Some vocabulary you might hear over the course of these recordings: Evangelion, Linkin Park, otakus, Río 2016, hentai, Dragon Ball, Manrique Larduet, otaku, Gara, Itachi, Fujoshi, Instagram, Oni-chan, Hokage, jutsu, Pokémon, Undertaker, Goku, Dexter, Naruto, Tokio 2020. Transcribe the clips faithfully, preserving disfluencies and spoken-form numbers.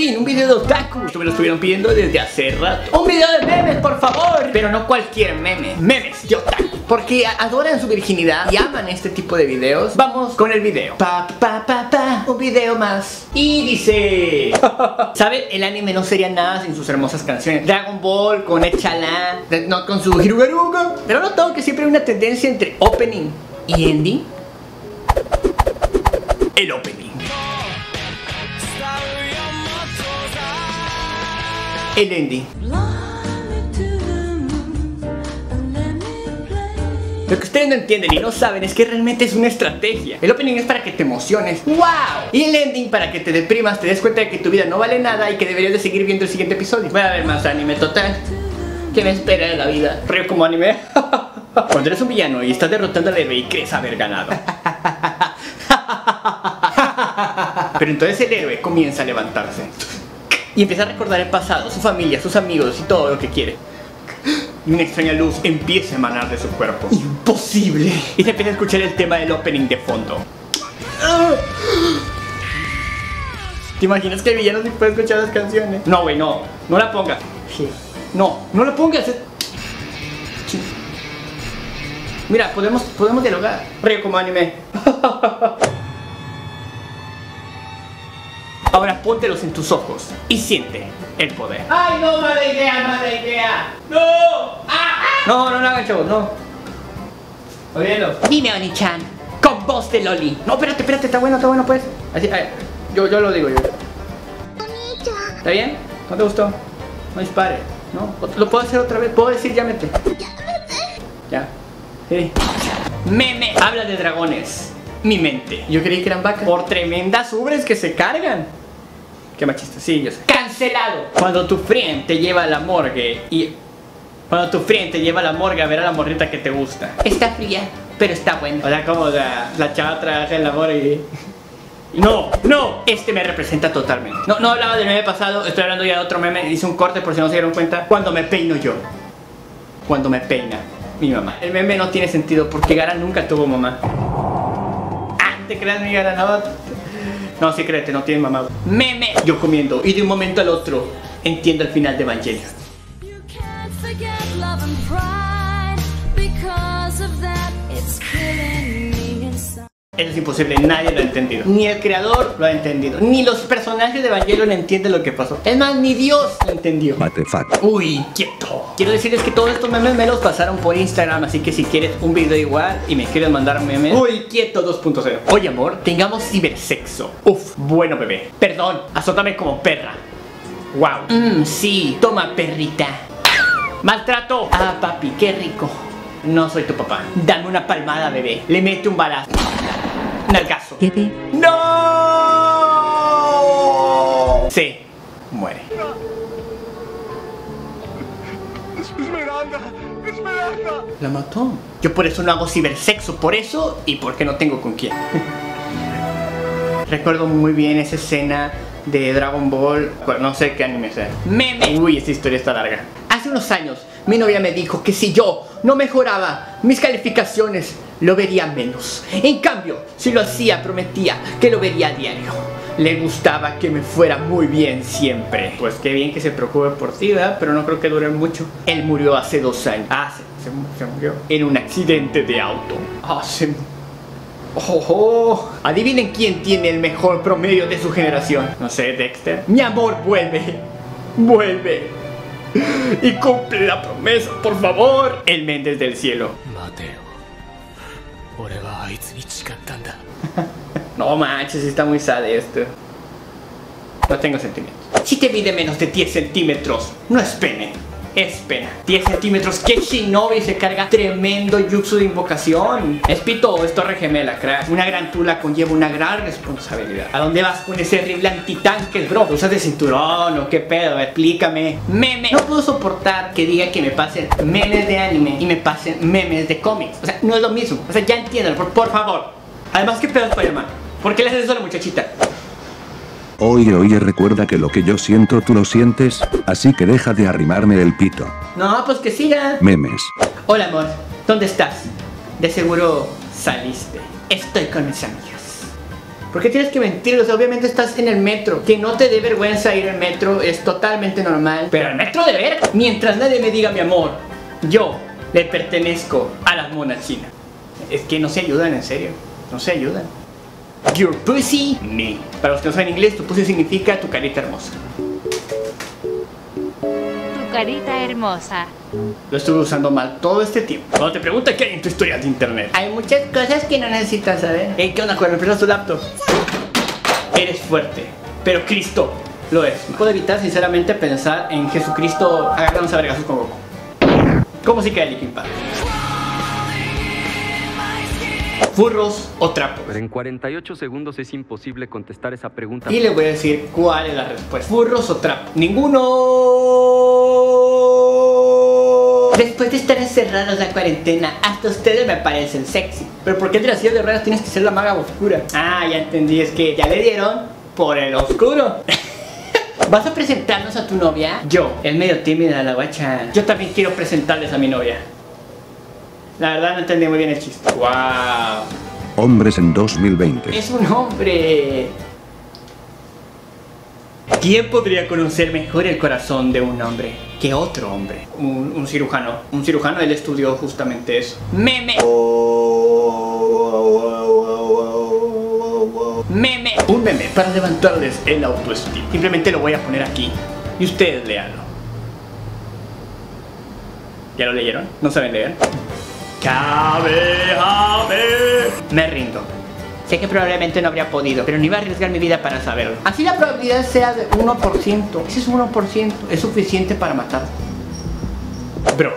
fin, un video de otaku. Esto me lo estuvieron pidiendo desde hace rato. Un video de memes, por favor. Pero no cualquier meme, memes de otaku, porque adoran su virginidad y aman este tipo de videos. Vamos con el video. Pa, pa, pa, pa, un video más. Y dice... ¿Saben? El anime no sería nada sin sus hermosas canciones. Dragon Ball con Echalá, Death Note con su Hirugaruga. Pero no todo, que siempre hay una tendencia entre opening y ending. El opening. El ending. Lo que ustedes no entienden y no saben es que realmente es una estrategia. El opening es para que te emociones, ¡wow! Y el ending para que te deprimas, te des cuenta de que tu vida no vale nada y que deberías de seguir viendo el siguiente episodio. Voy a ver más anime, total. ¿Qué me espera de la vida? Río como anime. Cuando eres un villano y estás derrotando al héroe y crees haber ganado. Pero entonces el héroe comienza a levantarse y empieza a recordar el pasado, su familia, sus amigos y todo lo que quiere. Y una extraña luz empieza a emanar de su cuerpo. ¡Imposible! Y se empieza a escuchar el tema del opening de fondo. ¿Te imaginas que el villano sí puede escuchar las canciones? No, güey, no. No la pongas. No, no la pongas. Mira, podemos, podemos dialogar. Río como anime. Ahora póntelos en tus ojos y siente el poder. ¡Ay, no! ¡Mala idea! ¡Mala idea! ¡No! ¡Ah, ah! No, no lo hagan, chavos, no. Olvídalo. Dime, Oni-chan, con voz de Loli. No, espérate, espérate, está bueno, está bueno, pues. Así, a ver, yo, yo lo digo yo. Oni-chan. ¿Está bien? ¿No te gustó? No dispare, ¿no? ¿Lo puedo hacer otra vez? ¿Puedo decir llámete? Llámete. Ya. Sí. Meme. Habla de dragones. Mi mente. Yo creí que eran vacas. Por tremendas ubres que se cargan. Qué machista, sí, yo sé. Cancelado. Cuando tu friend te lleva a la morgue y... Cuando tu friend te lleva a la morgue a ver a la morrita que te gusta. Está fría, pero está buena. O sea, como la, la chava trabaja en la morgue. No, no, este me representa totalmente. No, no hablaba del meme pasado, estoy hablando ya de otro meme. Hice un corte por si no se dieron cuenta. Cuando me peino yo. Cuando me peina mi mamá. El meme no tiene sentido porque Gara nunca tuvo mamá. ¿Te creas, mi Gara? No, no, sí, créete, no tienes mamá. Meme. Yo comiendo y de un momento al otro entiendo el final de Evangelion. Eso es imposible, nadie lo ha entendido. Ni el creador lo ha entendido. Ni los personajes de Evangelion entienden lo que pasó. Es más, ni Dios lo entendió. Matefact. Uy, quieto. Quiero decirles que todos estos memes me los pasaron por Instagram. Así que si quieres un video igual y me quieres mandar memes. Uy, quieto dos punto cero. Oye, amor, tengamos cibersexo. Uf, bueno, bebé. Perdón, azótame como perra. Wow. Mmm, sí, toma, perrita. Maltrato. Ah, papi, qué rico. No soy tu papá. Dame una palmada, bebé. Le mete un balazo. Nalgazo. ¡No! Se muere. No. Esmeralda, Esmeralda. La mató. Yo por eso no hago cibersexo, por eso y porque no tengo con quién. Recuerdo muy bien esa escena de Dragon Ball, no sé qué anime sea. Meme. Uy, esta historia está larga. Hace unos años, mi novia me dijo que si yo no mejoraba mis calificaciones, lo vería menos. En cambio, si lo hacía, prometía que lo vería a diario. Le gustaba que me fuera muy bien siempre. Pues qué bien que se preocupe por ti, ¿verdad? Pero no creo que dure mucho. Él murió hace dos años. Ah, se, se, se murió en un accidente de auto. Ah, se murió. Oh, oh. Adivinen quién tiene el mejor promedio de su generación. No sé, Dexter. Mi amor, vuelve. Vuelve. Y cumple la promesa, por favor. El Méndez del cielo. Mateo. No manches, está muy sad esto. No tengo sentimientos. Si te mide menos de diez centímetros, no es pene, es pena. Diez centímetros, que shinobi se carga. Tremendo jutsu de invocación. Es pito o es torre gemela, crack. Una gran tula conlleva una gran responsabilidad. ¿A dónde vas con ese horrible antitanque, bro? ¿Usas de cinturón o qué pedo? Explícame. Meme. No puedo soportar que diga que me pasen memes de anime y me pasen memes de cómics. O sea, no es lo mismo. O sea, ya entiendan, por, por favor. Además, ¿qué pedo es para llamar? ¿Por qué le haces eso a la muchachita? Oye, oye, recuerda que lo que yo siento tú lo sientes, así que deja de arrimarme el pito. No, pues que siga. Memes. Hola, amor, ¿dónde estás? De seguro saliste. Estoy con mis amigos. ¿Por qué tienes que mentir? O sea, obviamente estás en el metro. Que no te dé vergüenza ir al metro es totalmente normal. Pero el metro de ver. Mientras nadie me diga mi amor, yo le pertenezco a las monas chinas. Es que no se ayudan, en serio. No se ayudan. Your pussy, me. Para los que no saben inglés, tu pussy significa tu carita hermosa. Tu carita hermosa. Lo estuve usando mal todo este tiempo. Cuando te preguntas qué hay en tu historia de internet, hay muchas cosas que no necesitas saber. Hey, ¿qué onda cuando empiezas tu laptop? Eres fuerte, pero Cristo lo es. No puedo evitar sinceramente pensar en Jesucristo agarrándose a vergazos con Goku. ¿Cómo se queda el Linkin Park? Furros o trapos. Pero en cuarenta y ocho segundos es imposible contestar esa pregunta. Y le voy a decir cuál es la respuesta. Furros o trapos. Ninguno. Después de estar encerrados la cuarentena, hasta ustedes me parecen sexy. Pero ¿por qué entre las sillas de ruedas tienes que ser la maga oscura? Ah, ya entendí, es que ya le dieron por el oscuro. ¿Vas a presentarnos a tu novia? Yo, el medio tímida, la guacha. Yo también quiero presentarles a mi novia. La verdad no entendí muy bien el chiste. ¡Wow! Hombres en dos mil veinte. Es un hombre. ¿Quién podría conocer mejor el corazón de un hombre que otro hombre? Un, un cirujano. Un cirujano, él estudió justamente eso. Meme. Meme. Un meme para levantarles el autoestima. Simplemente lo voy a poner aquí y ustedes léanlo. ¿Ya lo leyeron? ¿No saben leer? Cabe, me rindo. Sé que probablemente no habría podido, pero no iba a arriesgar mi vida para saberlo. Así la probabilidad sea de uno por ciento. Ese es uno por ciento. Es suficiente para matar. Bro.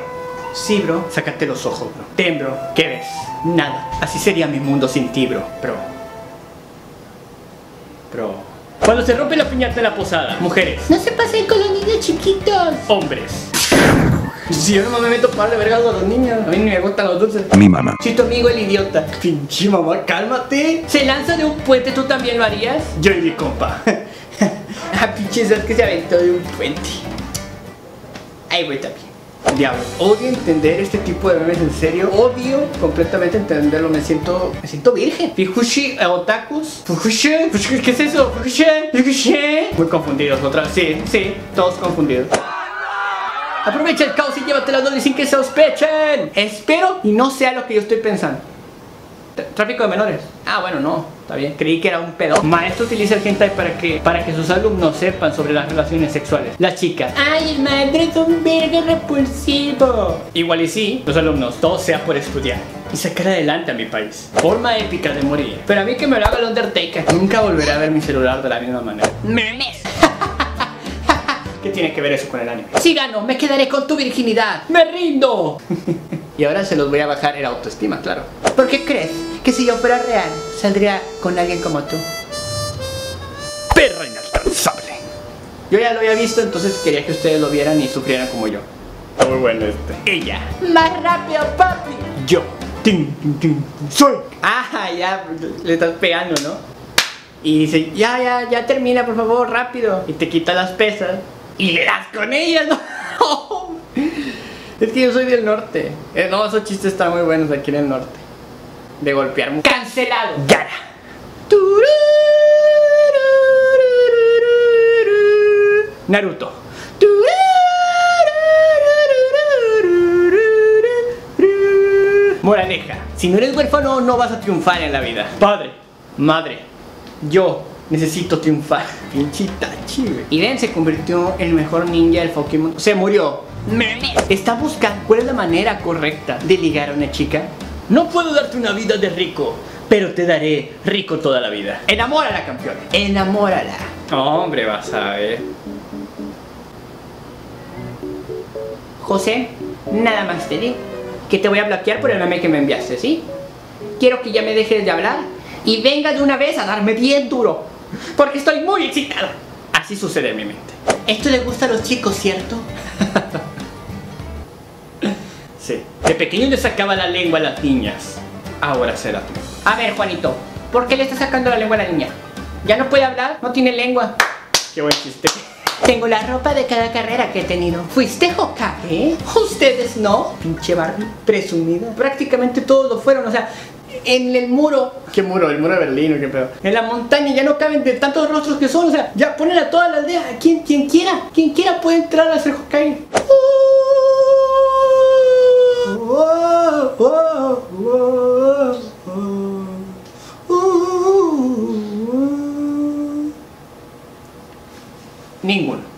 Sí, bro. Sácate los ojos, bro. Ten, bro. ¿Qué ves? Nada. Así sería mi mundo sin ti, bro. Bro. Bro. Cuando se rompe la piñata de la posada. Mujeres. No se pasen con los niños chiquitos. Hombres. Si yo no me meto para de vergas a los niños. A mí ni me gustan los dulces. Mi mamá. Si tu amigo el idiota. Pinche mamá, cálmate. ¿Se lanza de un puente? ¿Tú también lo harías? Yo y mi compa. Ah, pinche, ¿sabes que se aventó de un puente? Ahí voy también. Diablo, odio entender este tipo de memes, en serio. Odio completamente entenderlo. Me siento, me siento virgen. Fujoshi, otakus. Fujoshi, ¿qué es eso? Fujoshi, Fujoshi. Muy confundidos, otra vez. Sí, sí, todos confundidos. Aprovecha el caos y llévatela donde sin que se sospechen. Espero y no sea lo que yo estoy pensando. Tráfico de menores. Ah, bueno, no, está bien. Creí que era un pedo. Maestro utiliza el hentai para que, para que sus alumnos sepan sobre las relaciones sexuales. Las chicas. Ay, el maestro es un verga repulsivo. Igual y sí, los alumnos. Todo sea por estudiar y sacar adelante a mi país. Forma épica de morir. Pero a mí que me lo haga el Undertaker. Nunca volveré a ver mi celular de la misma manera. Memes. ¿Qué tiene que ver eso con el anime? Si gano, me quedaré con tu virginidad. ¡Me rindo! Y ahora se los voy a bajar el autoestima, claro. ¿Por qué crees que si yo fuera real, saldría con alguien como tú? Perra inalcanzable. Yo ya lo había visto, entonces quería que ustedes lo vieran y sufrieran como yo. Muy bueno este. Ella. Más rápido, papi. Yo. Tin, tin, tin. Soy. Ah, ya le estás pegando, ¿no? Y dice, ya, ya, ya termina, por favor, rápido. Y te quita las pesas. Y le das con ella, ¿no? Es que yo soy del norte. Eh, no, esos chistes están muy buenos aquí en el norte. De golpear mucho. Cancelado. Gara. Naruto. Moraleja. Si no eres huérfano, no vas a triunfar en la vida. Padre, madre, yo necesito triunfar. Pinche Itachi, güey. Iren se convirtió en el mejor ninja del Pokémon. Se murió. Meme. Está buscando cuál es la manera correcta de ligar a una chica. No puedo darte una vida de rico, pero te daré rico toda la vida. Enamórala, campeón. Enamórala. Hombre, vas a ver. José, nada más te digo que te voy a bloquear por el meme que me enviaste, ¿sí? Quiero que ya me dejes de hablar y venga de una vez a darme bien duro, porque estoy muy excitada. Así sucede en mi mente. Esto le gusta a los chicos, ¿cierto? Sí. De pequeño le sacaba la lengua a las niñas. Ahora será. A ver, Juanito, ¿por qué le está sacando la lengua a la niña? Ya no puede hablar, no tiene lengua. Qué buen chiste. Tengo la ropa de cada carrera que he tenido. ¿Fuiste Hokage? ¿Eh? ¿Ustedes no? Pinche Barbie presumida. Prácticamente todos lo fueron, o sea... en el muro. ¿Qué muro? El muro de Berlín, ¿qué pedo? En la montaña ya no caben de tantos rostros que son. O sea, ya ponen a toda la aldea, a quien, quien quiera. Quien quiera puede entrar a ser Hokage. Ninguno.